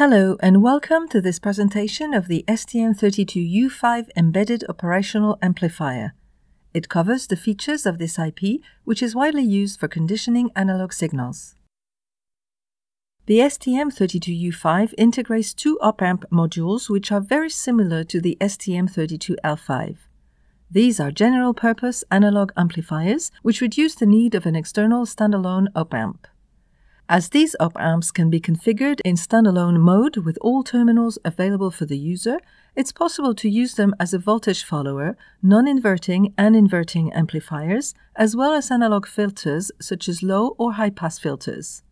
Hello and welcome to this presentation of the STM32U5 Embedded Operational Amplifier. It covers the features of this IP, which is widely used for conditioning analog signals. The STM32U5 integrates two OPAMP modules which are very similar to the STM32L5. These are general-purpose analog amplifiers which reduce the need of an external standalone OPAMP. As these op-amps can be configured in standalone mode with all terminals available for the user, it's possible to use them as a voltage follower, non-inverting and inverting amplifiers, as well as analog filters such as low or high-pass filters.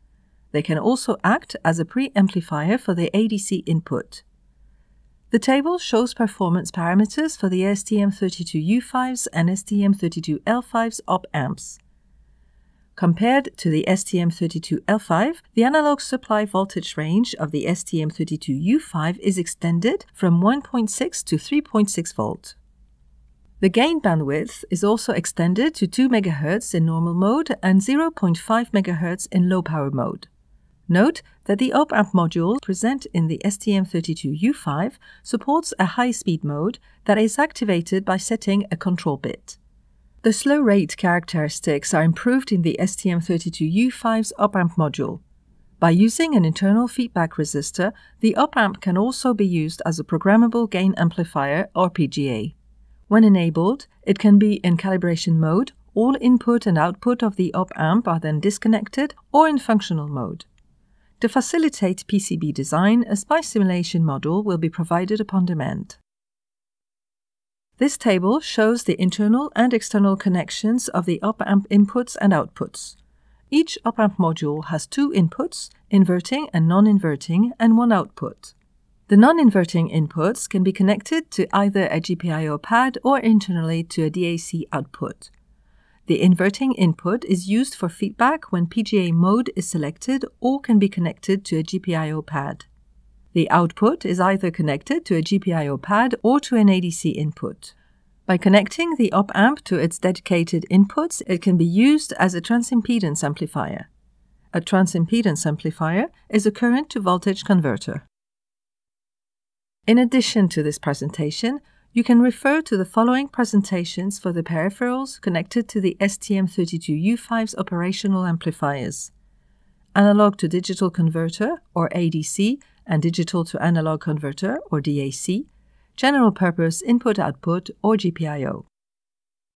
They can also act as a pre-amplifier for the ADC input. The table shows performance parameters for the STM32U5's and STM32L5's op-amps. Compared to the STM32L5, the analog supply voltage range of the STM32U5 is extended from 1.6 to 3.6 volt. The gain bandwidth is also extended to 2 MHz in normal mode and 0.5 MHz in low power mode. Note that the op-amp module present in the STM32U5 supports a high-speed mode that is activated by setting a control bit. The slow rate characteristics are improved in the STM32U5's op-amp module. By using an internal feedback resistor, the op-amp can also be used as a programmable gain amplifier or PGA. When enabled, it can be in calibration mode, all input and output of the op-amp are then disconnected, or in functional mode. To facilitate PCB design, a SPICE simulation model will be provided upon demand. This table shows the internal and external connections of the op-amp inputs and outputs. Each op-amp module has two inputs, inverting and non-inverting, and one output. The non-inverting inputs can be connected to either a GPIO pad or internally to a DAC output. The inverting input is used for feedback when PGA mode is selected or can be connected to a GPIO pad. The output is either connected to a GPIO pad or to an ADC input. By connecting the op-amp to its dedicated inputs, it can be used as a transimpedance amplifier. A transimpedance amplifier is a current-to-voltage converter. In addition to this presentation, you can refer to the following presentations for the peripherals connected to the STM32U5's operational amplifiers: analog-to-digital converter, or ADC, and digital-to-analog converter, or DAC, general-purpose input-output, or GPIO.